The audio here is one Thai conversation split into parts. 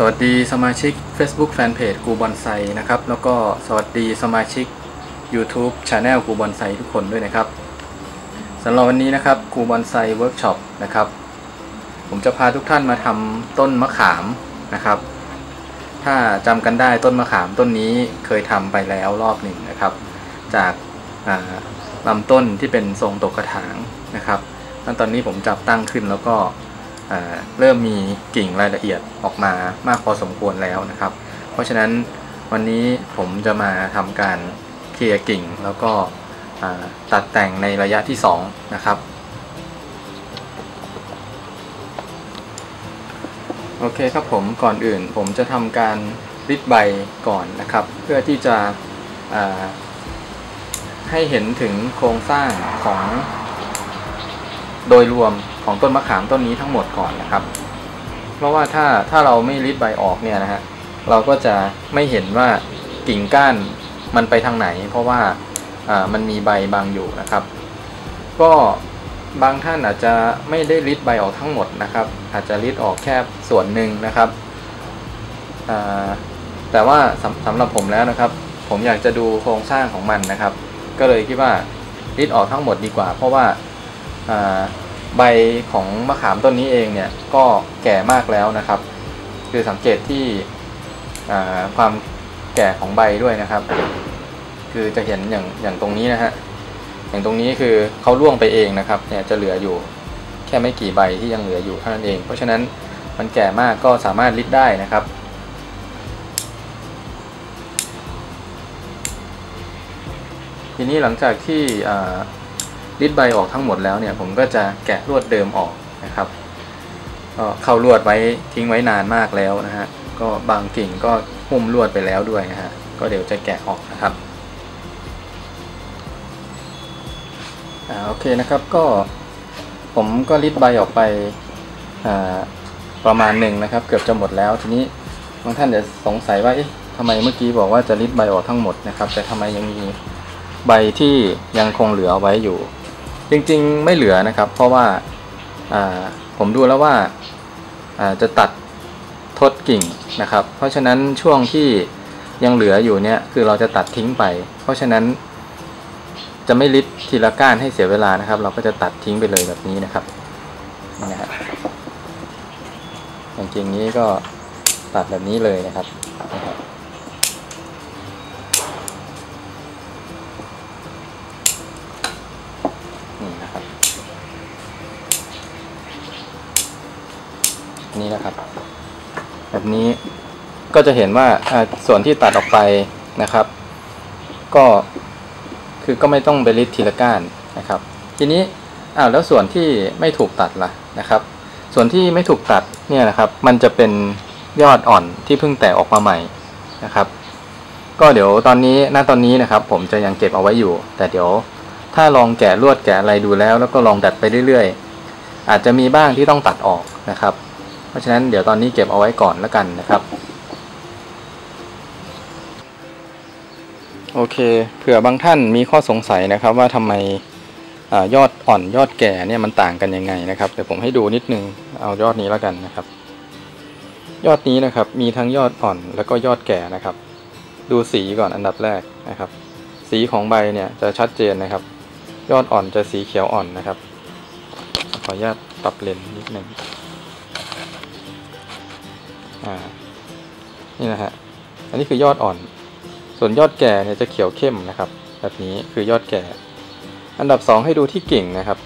สวัสดีสมาชิก Facebook Fanpage กูบอนไซนะครับแล้วก็สวัสดีสมาชิก YouTube Channel กูบอนไซทุกคนด้วยนะครับสำหรับวันนี้นะครับกูบอนไซเวิร์กช็อปนะครับผมจะพาทุกท่านมาทำต้นมะขามนะครับถ้าจำกันได้ต้นมะขามต้นนี้เคยทำไปแล้วรอบหนึ่งนะครับจากลำต้นที่เป็นทรงตกกระถางนะครับตอนนี้ผมจับตั้งขึ้นแล้วก็เริ่มมีกิ่งรายละเอียดออกมามากพอสมควรแล้วนะครับเพราะฉะนั้นวันนี้ผมจะมาทำการเคลียร์กิ่งแล้วก็ตัดแต่งในระยะที่2นะครับโอเคครับผมก่อนอื่นผมจะทำการริดใบก่อนนะครับเพื่อที่จะให้เห็นถึงโครงสร้างของโดยรวมของต้นมะขามต้นนี้ทั้งหมดก่อนนะครับเพราะว่าถ้าเราไม่ริดใบออกเนี่ยนะฮะเราก็จะไม่เห็นว่ากิ่งก้านมันไปทางไหนเพราะว่ามันมีใบบังอยู่นะครับก็บางท่านอาจจะไม่ได้ริดใบออกทั้งหมดนะครับอาจจะริดออกแค่ส่วนหนึ่งนะครับแต่ว่าสำหรับผมแล้วนะครับผมอยากจะดูโครงสร้างของมันนะครับก็เลยคิดว่าริดออกทั้งหมดดีกว่าเพราะว่าใบของมะขามต้นนี้เองเนี่ยก็แก่มากแล้วนะครับคือสังเกตที่ความแก่ของใบด้วยนะครับคือจะเห็นอย่างตรงนี้นะฮะอย่างตรงนี้คือเขาร่วงไปเองนะครับเนี่ยจะเหลืออยู่แค่ไม่กี่ใบที่ยังเหลืออยู่เท่านั้นเองเพราะฉะนั้นมันแก่มากก็สามารถริดได้นะครับทีนี้หลังจากที่ริดใบออกทั้งหมดแล้วเนี่ยผมก็จะแกะลวดเดิมออกนะครับก็เข้าลวดไว้ทิ้งไว้นานมากแล้วนะฮะก็บางกิ่งก็หุ้มลวดไปแล้วด้วยนะฮะก็เดี๋ยวจะแกะออกนะครับโอเคนะครับก็ผมก็ริดใบออกไปประมาณหนึ่งนะครับเกือบจะหมดแล้วทีนี้บางท่านจะสงสัยว่าเอ๊ะทำไมเมื่อกี้บอกว่าจะริดใบออกทั้งหมดนะครับแต่ทำไมยังมีใบที่ยังคงเหลือไว้อยู่จริงๆไม่เหลือนะครับเพราะว่าผมดูแล้วว่าจะตัดทดกิ่งนะครับเพราะฉะนั้นช่วงที่ยังเหลืออยู่เนี่ยคือเราจะตัดทิ้งไปเพราะฉะนั้นจะไม่ริดทีละก้านให้เสียเวลานะครับเราก็จะตัดทิ้งไปเลยแบบนี้นะครับนะฮะจริงๆนี้ก็ตัดแบบนี้เลยนะครับนี้นะครับแบบนี้ก็จะเห็นว่าส่วนที่ตัดออกไปนะครับก็คือก็ไม่ต้องไปริดทีละก้านนะครับทีนี้แล้วส่วนที่ไม่ถูกตัดล่ะนะครับส่วนที่ไม่ถูกตัดเนี่ยนะครับมันจะเป็นยอดอ่อนที่เพิ่งแตกออกมาใหม่นะครับก็เดี๋ยวตอนนี้นะครับผมจะยังเก็บเอาไว้อยู่แต่เดี๋ยวถ้าลองแกะลวดแกะอะไรดูแล้วก็ลองดัดไปเรื่อยๆอาจจะมีบ้างที่ต้องตัดออกนะครับเพราะฉะนั้นเดี๋ยวตอนนี้เก็บเอาไว้ก่อนแล้วกันนะครับโอเคเผื่อบางท่านมีข้อสงสัยนะครับว่าทำไมยอดอ่อนยอดแก่เนี่ยมันต่างกันยังไงนะครับเดี๋ยวผมให้ดูนิดนึงเอายอดนี้แล้วกันนะครับยอดนี้นะครับมีทั้งยอดอ่อนแล้วก็ยอดแก่นะครับดูสีก่อนอันดับแรกนะครับสีของใบเนี่ยจะชัดเจนนะครับยอดอ่อนจะสีเขียวอ่อนนะครับขออนุญาตปรับเลนนิดนึงนี่นะฮะอันนี้คือยอดอ่อนส่วนยอดแก่เนี่ยจะเขียวเข้มนะครับแบบนี้คือยอดแก่อันดับ2ให้ดูที่กิ่งนะครับ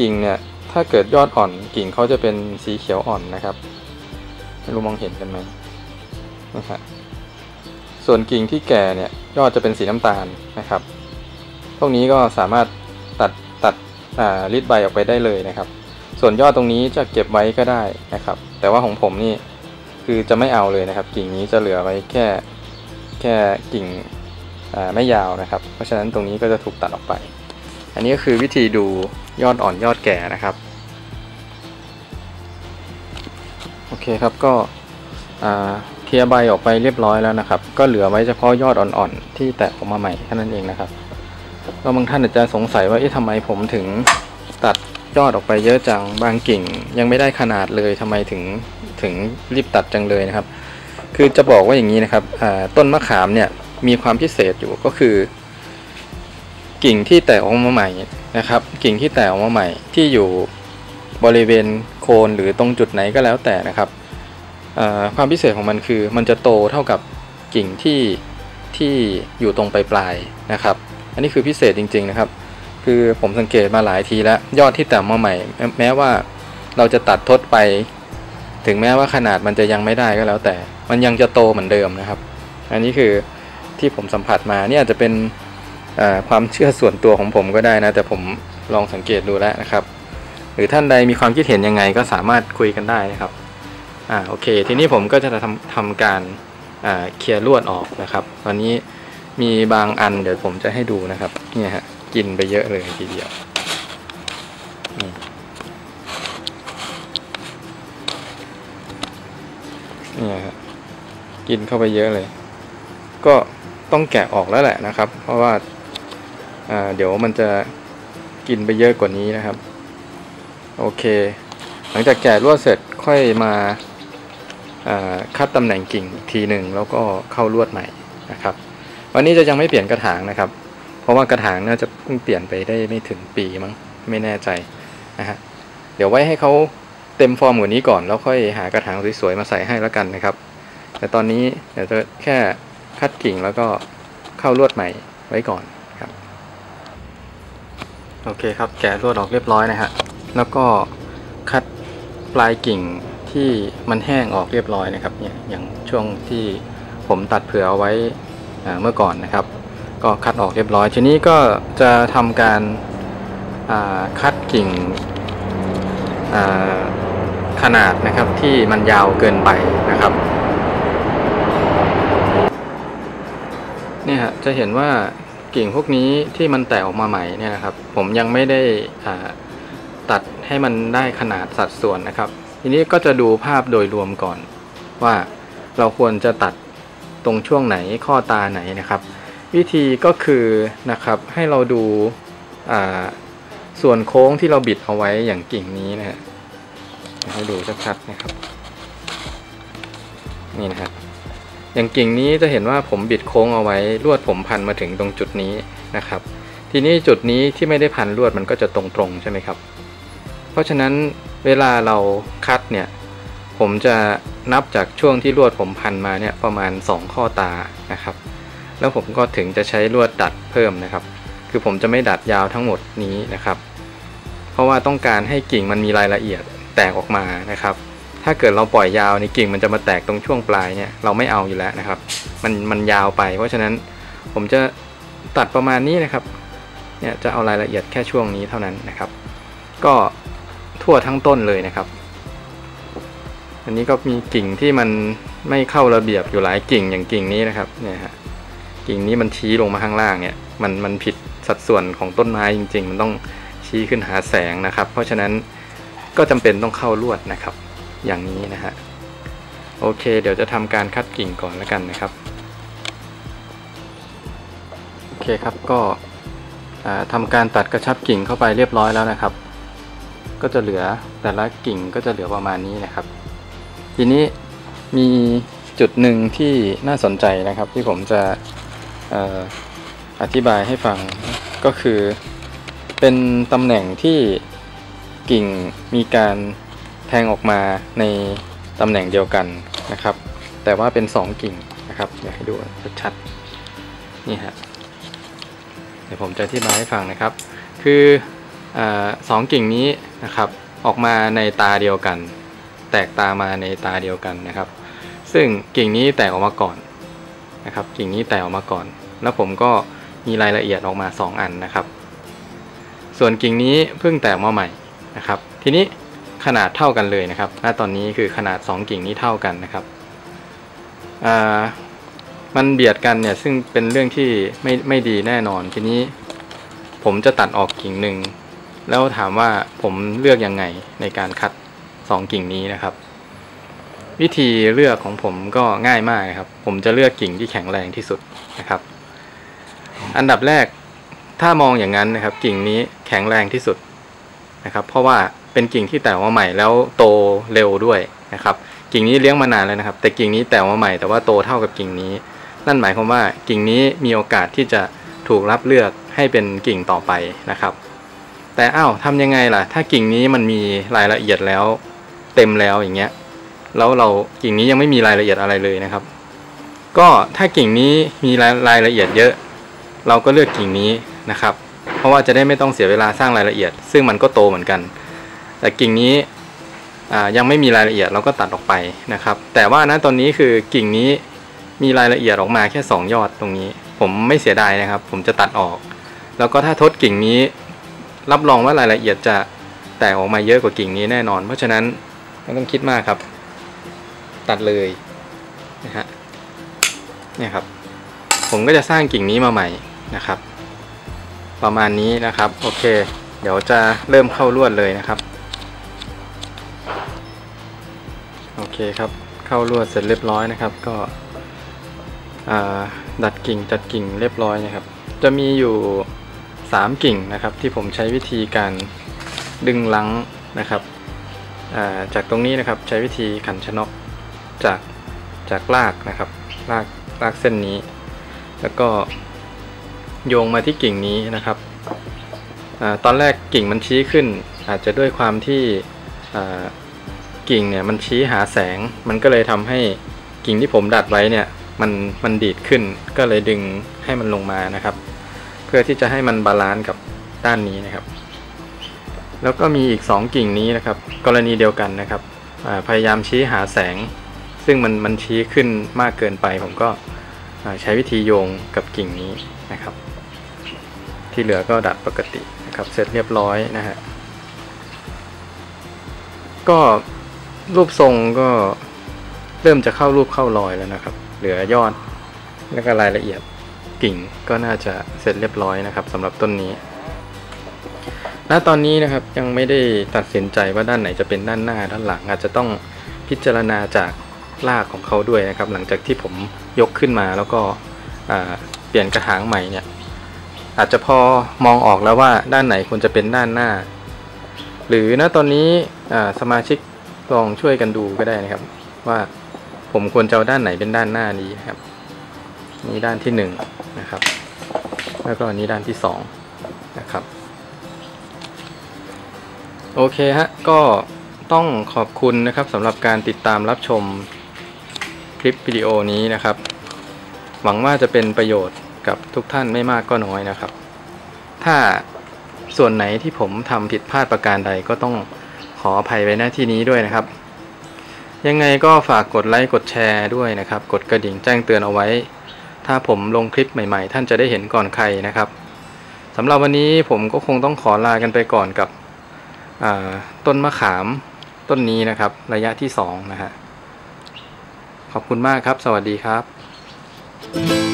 กิ่งเนี่ยถ้าเกิดยอดอ่อนกิ่งเขาจะเป็นสีเขียวอ่อนนะครับไม่รู้มองเห็นกันไหมนะฮะส่วนกิ่งที่แก่เนี่ยยอดจะเป็นสีน้ำตาลนะครับพวกนี้ก็สามารถตัดริดใบออกไปได้เลยนะครับ ส่วนยอดตรงนี้จะเก็บไว้ก็ได้นะครับแต่ว่าของผมนี่คือจะไม่เอาเลยนะครับกิ่งนี้จะเหลือไว้แค่กิ่งไม่ยาวนะครับเพราะฉะนั้นตรงนี้ก็จะถูกตัดออกไปอันนี้ก็คือวิธีดูยอดอ่อนยอดแก่นะครับโอเคครับก็เคลียร์ใบออกไปเรียบร้อยแล้วนะครับก็เหลือไว้เฉพาะยอดอ่อนๆที่แตกออกมาใหม่แค่นั้นเองนะครับก็บางท่านอาจจะสงสัยว่าเอ๊ะทำไมผมถึงตัดยอดออกไปเยอะจังบางกิ่งยังไม่ได้ขนาดเลยทำไมถึงรีบตัดจังเลยนะครับคือจะบอกว่าอย่างนี้นะครับต้นมะขามเนี่ยมีความพิเศษอยู่ก็คือกิ่งที่แตกออกมาใหม่นะครับกิ่งที่แตกออกมาใหม่ที่อยู่บริเวณโคนหรือตรงจุดไหนก็แล้วแต่นะครับความพิเศษของมันคือมันจะโตเท่ากับกิ่งที่อยู่ตรงปลายๆนะครับอันนี้คือพิเศษจริงๆนะครับคือผมสังเกตมาหลายทีแล้วยอดที่แตกมาใหม่แม้ว่าเราจะตัดทดไปถึงแม้ว่าขนาดมันจะยังไม่ได้ก็แล้วแต่มันยังจะโตเหมือนเดิมนะครับอันนี้คือที่ผมสัมผัสมาเนี่ยอาจจะเป็นความเชื่อส่วนตัวของผมก็ได้นะแต่ผมลองสังเกตดูแล้วนะครับหรือท่านใดมีความคิดเห็นยังไงก็สามารถคุยกันได้นะครับโอเคทีนี้ผมก็จะทำการเคลียร์ลวดออกนะครับตอนนี้มีบางอันเดี๋ยวผมจะให้ดูนะครับเนี่ยฮะกินไปเยอะเลยทีเดียวเนี่ยฮะกินเข้าไปเยอะเลยก็ต้องแกะออกแล้วแหละนะครับเพราะว่าเดี๋ยวมันจะกินไปเยอะกว่านี้นะครับโอเคหลังจากแกะลวดเสร็จค่อยมาคัดตำแหน่งกิ่งทีหนึ่งแล้วก็เข้าลวดใหม่นะครับวันนี้จะยังไม่เปลี่ยนกระถางนะครับเพราะว่ากระถางน่าจะเพิ่งเปลี่ยนไปได้ไม่ถึงปีมั้งไม่แน่ใจนะฮะเดี๋ยวไว้ให้เขาเต็มฟอร์มกว่านี้ก่อนแล้วค่อยหากระถางสวยๆมาใส่ให้แล้วกันนะครับแต่ตอนนี้เดี๋ยวจะแค่คัดกิ่งแล้วก็เข้าลวดใหม่ไว้ก่อนครับโอเคครับแกะลวดออกเรียบร้อยนะฮะแล้วก็คัดปลายกิ่งที่มันแห้งออกเรียบร้อยนะครับเนี่ยอย่างช่วงที่ผมตัดเผื่อเอาไว้เมื่อก่อนนะครับก็คัดออกเรียบร้อยทีนี้ก็จะทำการคัดกิ่งขนาดนะครับที่มันยาวเกินไปนะครับเนี่ยฮะจะเห็นว่ากิ่งพวกนี้ที่มันแตกออกมาใหม่เนี่ยนะครับผมยังไม่ได้ตัดให้มันได้ขนาดสัดส่วนนะครับทีนี้ก็จะดูภาพโดยรวมก่อนว่าเราควรจะตัดตรงช่วงไหนข้อตาไหนนะครับวิธีก็คือนะครับให้เราดูส่วนโค้งที่เราบิดเอาไว้อย่างกิ่งนี้นะฮะให้ดูชัดๆนะครับนี่นะครับอย่างกิ่งนี้จะเห็นว่าผมบิดโค้งเอาไว้ลวดผมพันมาถึงตรงจุดนี้นะครับทีนี้จุดนี้ที่ไม่ได้พันลวดมันก็จะตรงๆใช่ไหมครับเพราะฉะนั้นเวลาเราคัดเนี่ยผมจะนับจากช่วงที่ลวดผมพันมาเนี่ยประมาณ2ข้อตานะครับแล้วผมก็ถึงจะใช้ลวดดัดเพิ่มนะครับคือผมจะไม่ดัดยาวทั้งหมดนี้นะครับเพราะว่าต้องการให้กิ่งมันมีรายละเอียดแตกออกมานะครับถ้าเกิดเราปล่อยยาวในกิ่งมันจะมาแตกตรงช่วงปลายเนี่ยเราไม่เอาอยู่แล้วนะครับมันยาวไปเพราะฉะนั้นผมจะตัดประมาณนี้นะครับเนี่ยจะเอารายละเอียดแค่ช่วงนี้เท่านั้นนะครับก็ทั่วทั้งต้นเลยนะครับอันนี้ก็มีกิ่งที่มันไม่เข้าระเบียบอยู่หลายกิ่งอย่างกิ่งนี้นะครับเนี่ยฮะกิ่งนี้มันชี้ลงมาข้างล่างเนี่ยมันผิดสัดส่วนของต้นไม้จริงๆมันต้องชี้ขึ้นหาแสงนะครับเพราะฉะนั้นก็จำเป็นต้องเข้าลวดนะครับอย่างนี้นะฮะโอเคเดี๋ยวจะทำการคัดกิ่งก่อนแล้วกันนะครับโอเคครับก็ทำการตัดกระชับกิ่งเข้าไปเรียบร้อยแล้วนะครับก็จะเหลือแต่ละกิ่งก็จะเหลือประมาณนี้นะครับทีนี้มีจุดหนึ่งที่น่าสนใจนะครับที่ผมจะอธิบายให้ฟังก็คือเป็นตำแหน่งที่กิ่งมีการแทงออกมาในตำแหน่งเดียวกันนะครับแต่ว่าเป็น2กิ่งนะครับเดี๋ยวให้ดูชัดๆนี่ฮะเดี๋ยวผมจะอธิบายให้ฟังนะครับคือสองกิ่งนี้นะครับออกมาในตาเดียวกันแตกตามาในตาเดียวกันนะครับซึ่งกิ่งนี้แตกออกมาก่อนนะครับกิ่งนี้แตกออกมาก่อนแล้วผมก็มีรายละเอียดออกมา2อันนะครับส่วนกิ่งนี้เพิ่งแตกมาใหม่นะครับทีนี้ ขนาดเท่ากันเลยนะครับณตอนนี้คือขนาด2กิ่งนี้เท่ากันนะครับมันเบียดกันเนี่ยซึ่งเป็นเรื่องที่ไม่ดีแน่นอนทีนี้ผมจะตัดออกกิ่งหนึ่งแล้วถามว่าผมเลือกยังไงในการคัด2กิ่งนี้นะครับวิธีเลือกของผมก็ง่ายมากครับผมจะเลือกกิ่งที่แข็งแรงที่สุดนะครับอันดับแรกถ้ามองอย่างนั้นนะครับกิ่งนี้แข็งแรงที่สุดนะครับเพราะว่าเป็นกิ่งที่แตกมาใหม่แล้วโตเร็วด้วยนะครับกิ่งนี้เลี้ยงมานานแล้วนะครับแต่กิ่งนี้แตกมาใหม่แต่ว่าโตเท่ากับกิ่งนี้นั่นหมายความว่ากิ่งนี้มีโอกาสที่จะถูกรับเลือกให้เป็นกิ่งต่อไปนะครับแต่อ้าวทำยังไงล่ะถ้ากิ่งนี้มันมีรายละเอียดแล้วเต็มแล้วอย่างเงี้ยแล้วเรากิ่งนี้ยังไม่มีรายละเอียดอะไรเลยนะครับก็ถ้ากิ่งนี้มีรายละเอียดเยอะเราก็เลือกกิ่งนี้นะครับเพราะว่าจะได้ไม่ต้องเสียเวลาสร้างรายละเอียดซึ่งมันก็โตเหมือนกันแต่กิ่งนี้ยังไม่มีรายละเอียดเราก็ตัดออกไปนะครับแต่ว่านะตอนนี้คือกิ่งนี้มีรายละเอียดออกมาแค่2ยอดตรงนี้ผมไม่เสียดายนะครับผมจะตัดออกแล้วก็ถ้าทดกิ่งนี้รับรองว่ารายละเอียดจะแตกออกมาเยอะกว่ากิ่งนี้แน่นอนเพราะฉะนั้นไม่ต้องคิดมากครับตัดเลยนะฮะเนี่ยครับผมก็จะสร้างกิ่งนี้มาใหม่นะครับประมาณนี้นะครับโอเคเดี๋ยวจะเริ่มเข้าลวดเลยนะครับโอเคครับเข้าลวดเสร็จเรียบร้อยนะครับก็ดัดกิ่งจัดกิ่งเรียบร้อยนะครับจะมีอยู่3กิ่งนะครับที่ผมใช้วิธีการดึงลังนะครับจากตรงนี้นะครับใช้วิธีขันชนกจากรากนะครับรากเส้นนี้แล้วก็โยงมาที่กิ่งนี้นะครับตอนแรกกิ่งมันชี้ขึ้นอาจจะด้วยความที่กิ่งเนี่ยมันชี้หาแสงมันก็เลยทำให้กิ่งที่ผมดัดไว้เนี่ยมันดีดขึ้นก็เลยดึงให้มันลงมานะครับเพื่อที่จะให้มันบาลานซ์กับด้านนี้นะครับแล้วก็มีอีก2กิ่งนี้นะครับกรณีเดียวกันนะครับพยายามชี้หาแสงซึ่งมันชี้ขึ้นมากเกินไปผมก็ใช้วิธีโยงกับกิ่งนี้นะครับที่เหลือก็ดัดปกตินะครับเสร็จเรียบร้อยนะฮะก็รูปทรงก็เริ่มจะเข้ารูปเข้ารอยแล้วนะครับเหลือยอดแล้วก็รายละเอียดกิ่งก็น่าจะเสร็จเรียบร้อยนะครับสำหรับต้นนี้ณตอนนี้นะครับยังไม่ได้ตัดสินใจว่าด้านไหนจะเป็นด้านหน้าด้านหลังอาจจะต้องพิจารณาจากรากของเขาด้วยนะครับหลังจากที่ผมยกขึ้นมาแล้วก็เปลี่ยนกระถางใหม่เนี่ยอาจจะพอมองออกแล้วว่าด้านไหนควรจะเป็นด้านหน้าหรือณตอนนี้สมาชิกลองช่วยกันดูก็ได้นะครับว่าผมควรจะเอาด้านไหนเป็นด้านหน้านี้ครับนี่ด้านที่1นะครับแล้วก็นี้ด้านที่2นะครับโอเคฮะก็ต้องขอบคุณนะครับสำหรับการติดตามรับชมคลิปวิดีโอนี้นะครับหวังว่าจะเป็นประโยชน์กับทุกท่านไม่มากก็น้อยนะครับถ้าส่วนไหนที่ผมทำผิดพลาดประการใดก็ต้องขออภัยไว้หน้าที่นี้ด้วยนะครับยังไงก็ฝากกดไลค์กดแชร์ด้วยนะครับกดกระดิ่งแจ้งเตือนเอาไว้ถ้าผมลงคลิปใหม่ๆท่านจะได้เห็นก่อนใครนะครับสำหรับวันนี้ผมก็คงต้องขอลากันไปก่อนกับต้นมะขามต้นนี้นะครับระยะที่2นะฮะขอบคุณมากครับสวัสดีครับ